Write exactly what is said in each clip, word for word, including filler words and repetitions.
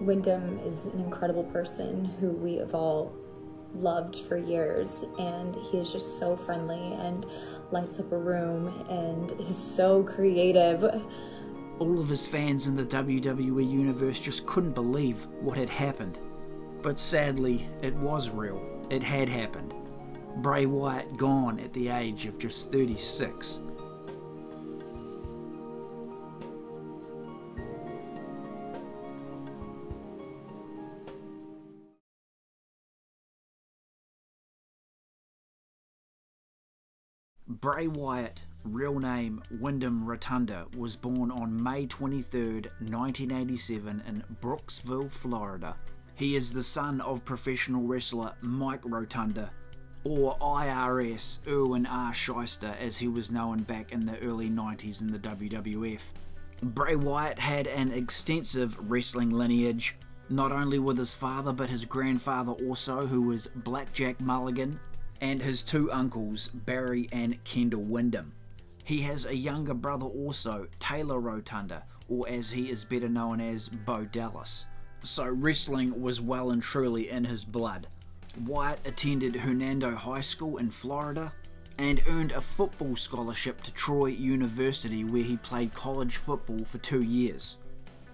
Windham is an incredible person who we have all loved for years, and he is just so friendly and lights up a room and is so creative. All of his fans in the W W E universe just couldn't believe what had happened. But sadly, it was real. It had happened. Bray Wyatt gone at the age of just thirty-six. Bray Wyatt, real name Windham Rotunda, was born on May twenty-third, nineteen eighty-seven in Brooksville, Florida. He is the son of professional wrestler Mike Rotunda, or I R S Irwin R. Schyster as he was known back in the early nineties in the W W F. Bray Wyatt had an extensive wrestling lineage, not only with his father but his grandfather also, who was Blackjack Mulligan, and his two uncles, Barry and Kendall Windham. He has a younger brother also, Taylor Rotunda, or as he is better known as, Bo Dallas. So wrestling was well and truly in his blood. Wyatt attended Hernando High School in Florida and earned a football scholarship to Troy University, where he played college football for two years.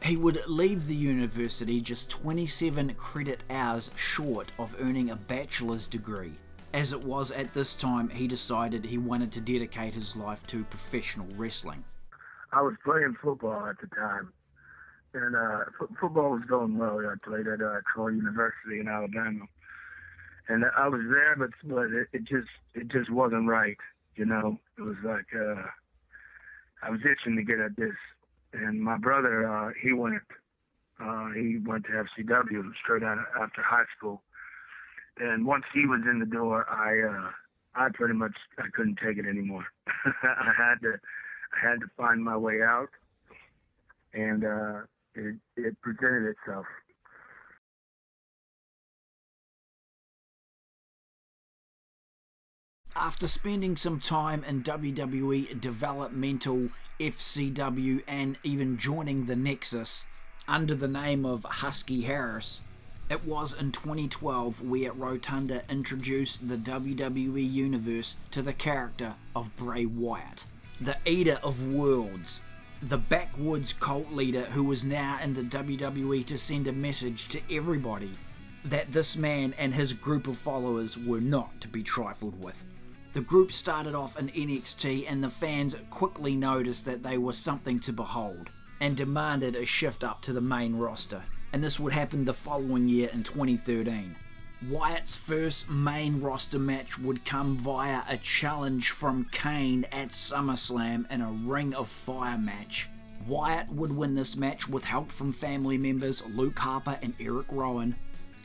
He would leave the university just twenty-seven credit hours short of earning a bachelor's degree. As it was at this time, he decided he wanted to dedicate his life to professional wrestling. I was playing football at the time, and uh, football was going well. I played at uh, Troy University in Alabama, and I was there, but but it, it just it just wasn't right, you know. It was like uh, I was itching to get at this, and my brother uh, he went uh, he went to F C W straight out after high school. And once he was in the door, I, uh, I pretty much, I couldn't take it anymore. I had to, I had to find my way out, and uh, it, it presented itself. After spending some time in W W E developmental, F C W, and even joining the Nexus under the name of Husky Harris, it was in twenty twelve where Rotunda introduced the W W E Universe to the character of Bray Wyatt, the Eater of Worlds, the backwoods cult leader who was now in the W W E to send a message to everybody that this man and his group of followers were not to be trifled with. The group started off in N X T, and the fans quickly noticed that they were something to behold and demanded a shift up to the main roster. And this would happen the following year in twenty thirteen. Wyatt's first main roster match would come via a challenge from Kane at SummerSlam in a Ring of Fire match. Wyatt would win this match with help from family members Luke Harper and Eric Rowan,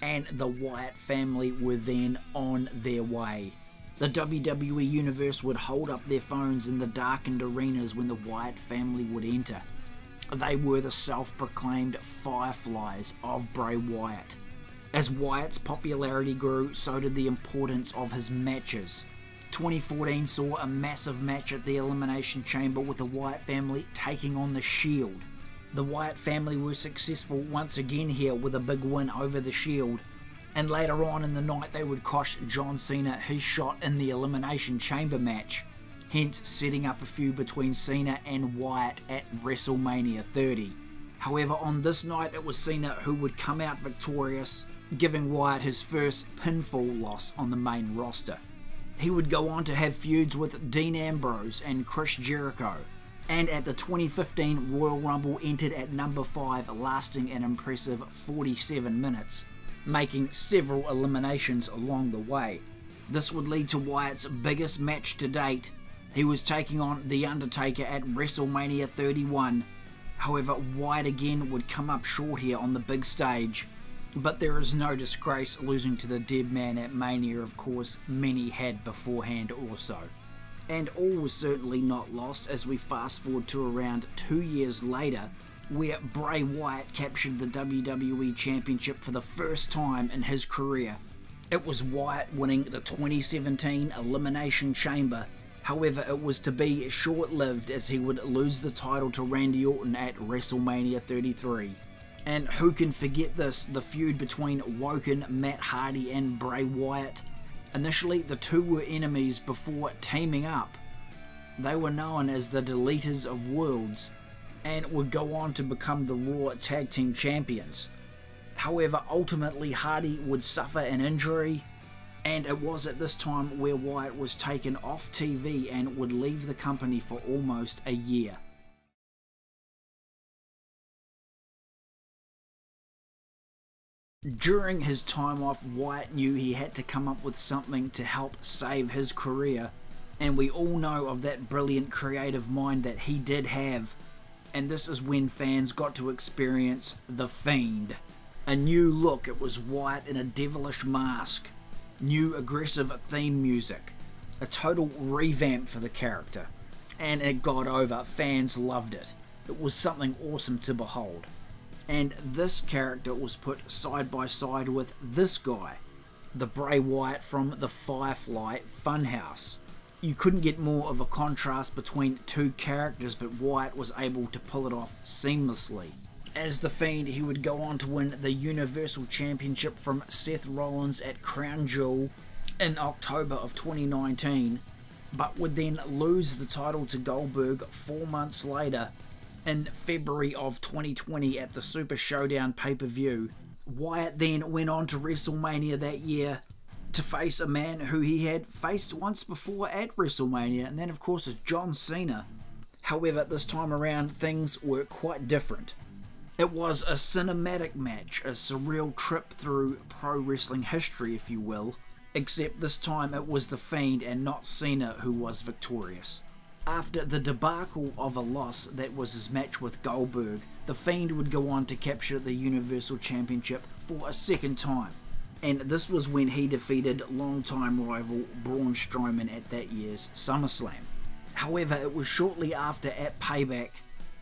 and the Wyatt family were then on their way. The W W E Universe would hold up their phones in the darkened arenas when the Wyatt family would enter. They were the self-proclaimed Fireflies of Bray Wyatt. As Wyatt's popularity grew, so did the importance of his matches. twenty fourteen saw a massive match at the Elimination Chamber with the Wyatt family taking on the Shield. The Wyatt family were successful once again here with a big win over the Shield, and later on in the night they would cost John Cena his shot in the Elimination Chamber match, hence setting up a feud between Cena and Wyatt at WrestleMania thirty. However, on this night it was Cena who would come out victorious, giving Wyatt his first pinfall loss on the main roster. He would go on to have feuds with Dean Ambrose and Chris Jericho, and at the twenty fifteen Royal Rumble entered at number five, lasting an impressive forty-seven minutes, making several eliminations along the way. This would lead to Wyatt's biggest match to date. He was taking on The Undertaker at WrestleMania thirty-one. However, Wyatt again would come up short here on the big stage. But there is no disgrace losing to the dead man at Mania, of course, many had beforehand also. And all was certainly not lost as we fast forward to around two years later, where Bray Wyatt captured the W W E Championship for the first time in his career. It was Wyatt winning the twenty seventeen Elimination Chamber. However, it was to be short-lived as he would lose the title to Randy Orton at WrestleMania thirty-three. And who can forget this, the feud between Woken, Matt Hardy and Bray Wyatt. Initially, the two were enemies before teaming up. They were known as the Deleters of Worlds and would go on to become the Raw Tag Team Champions. However, ultimately Hardy would suffer an injury, and it was at this time where Wyatt was taken off T V and would leave the company for almost a year. During his time off, Wyatt knew he had to come up with something to help save his career, and we all know of that brilliant creative mind that he did have, and this is when fans got to experience The Fiend. A new look, it was Wyatt in a devilish mask, new aggressive theme music, a total revamp for the character, and it got over, fans loved it. It was something awesome to behold. And this character was put side by side with this guy, the Bray Wyatt from the Firefly Funhouse. You couldn't get more of a contrast between two characters, but Wyatt was able to pull it off seamlessly. As The Fiend, he would go on to win the Universal Championship from Seth Rollins at Crown Jewel in October of twenty nineteen, but would then lose the title to Goldberg four months later. In February of twenty twenty at the Super Showdown pay-per-view. Wyatt then went on to WrestleMania that year to face a man who he had faced once before at WrestleMania, and that of course is John Cena. However, this time around things were quite different. It was a cinematic match, a surreal trip through pro wrestling history if you will, except this time it was The Fiend and not Cena who was victorious. After the debacle of a loss that was his match with Goldberg, The Fiend would go on to capture the Universal Championship for a second time, and this was when he defeated longtime rival Braun Strowman at that year's SummerSlam. However, it was shortly after at Payback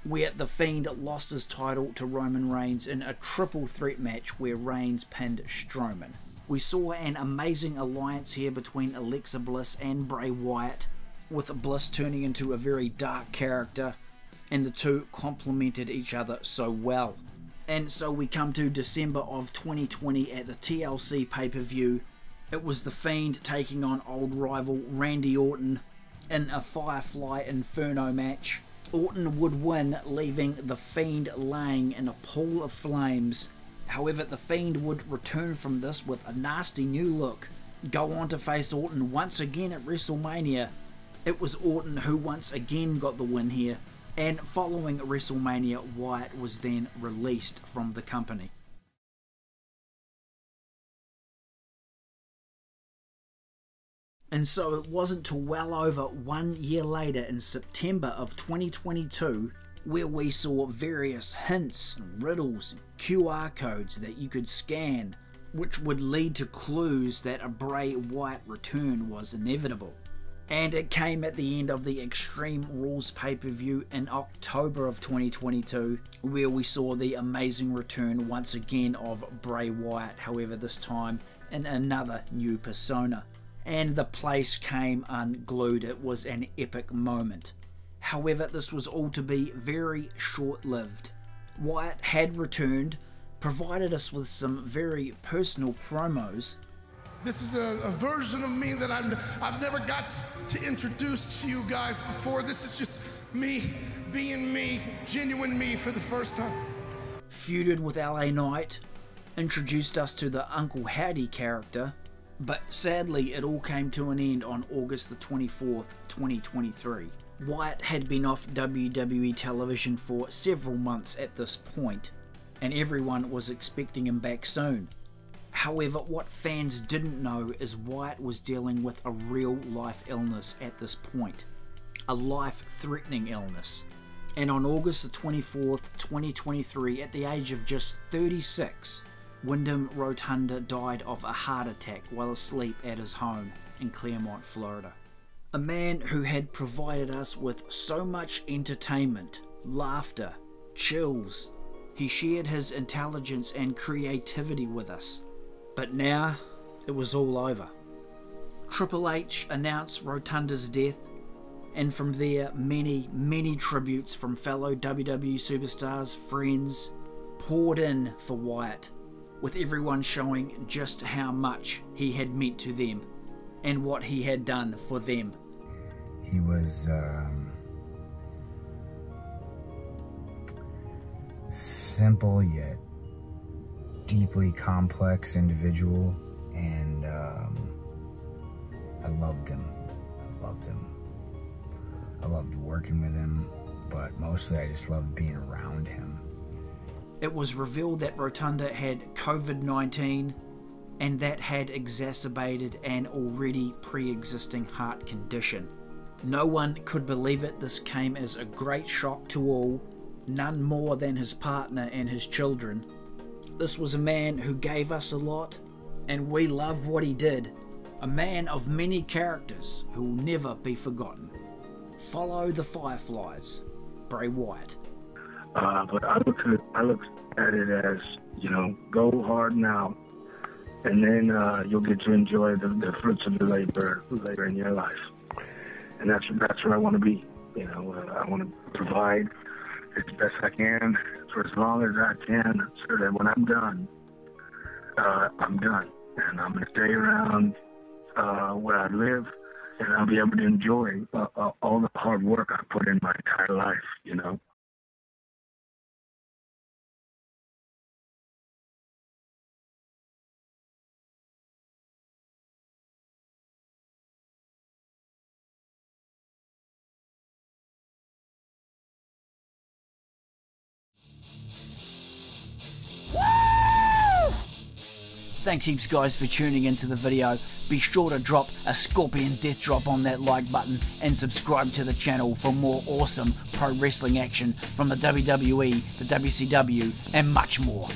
where The Fiend lost his title to Roman Reigns in a triple threat match where Reigns pinned Strowman. We saw an amazing alliance here between Alexa Bliss and Bray Wyatt, with Bliss turning into a very dark character, and the two complemented each other so well. And so we come to December of twenty twenty at the T L C pay-per-view. It was The Fiend taking on old rival Randy Orton in a Firefly Inferno match. Orton would win, leaving The Fiend laying in a pool of flames. However, The Fiend would return from this with a nasty new look, go on to face Orton once again at WrestleMania. It was Orton who once again got the win here, and following WrestleMania, Wyatt was then released from the company. And so it wasn't till well over one year later in September of twenty twenty-two where we saw various hints, and riddles, and Q R codes that you could scan, which would lead to clues that a Bray Wyatt return was inevitable. And it came at the end of the Extreme Rules pay-per-view in October of twenty twenty-two, where we saw the amazing return once again of Bray Wyatt, however this time in another new persona. And the place came unglued. It was an epic moment. However, this was all to be very short-lived. Wyatt had returned, provided us with some very personal promos. This is a, a version of me that I'm, I've never got to introduce to you guys before. This is just me being me, genuine me for the first time. Feuded with L A Knight, introduced us to the Uncle Howdy character, but sadly it all came to an end on August the twenty-fourth, twenty twenty-three. Wyatt had been off W W E television for several months at this point, and everyone was expecting him back soon. However, what fans didn't know is Wyatt was dealing with a real-life illness at this point, a life-threatening illness. And on August the twenty-fourth, twenty twenty-three, at the age of just thirty-six, Windham Rotunda died of a heart attack while asleep at his home in Claremont, Florida. A man who had provided us with so much entertainment, laughter, chills. He shared his intelligence and creativity with us. But now, it was all over. Triple H announced Rotunda's death, and from there, many, many tributes from fellow W W E superstars, friends, poured in for Wyatt, with everyone showing just how much he had meant to them and what he had done for them. He was um, simple yet deeply complex individual, and um, I loved him. I loved him. I loved working with him, but mostly I just loved being around him. It was revealed that Rotunda had COVID nineteen, and that had exacerbated an already pre-existing heart condition. No one could believe it. This came as a great shock to all, none more than his partner and his children. This was a man who gave us a lot, and we love what he did. A man of many characters who will never be forgotten. Follow the Fireflies, Bray Wyatt. Uh, but I looked at, I looked at it as, you know, go hard now, and then uh, you'll get to enjoy the, the fruits of the labor later in your life. And that's that's where I want to be. You know, uh, I want to provide as best I can for as long as I can, so that when I'm done, uh, I'm done, and I'm gonna stay around uh, where I live, and I'll be able to enjoy uh, uh, all the hard work I put in my entire life. You know. Thanks heaps guys for tuning into the video. Be sure to drop a scorpion death drop on that like button and subscribe to the channel for more awesome pro wrestling action from the W W E, the W C W and much more.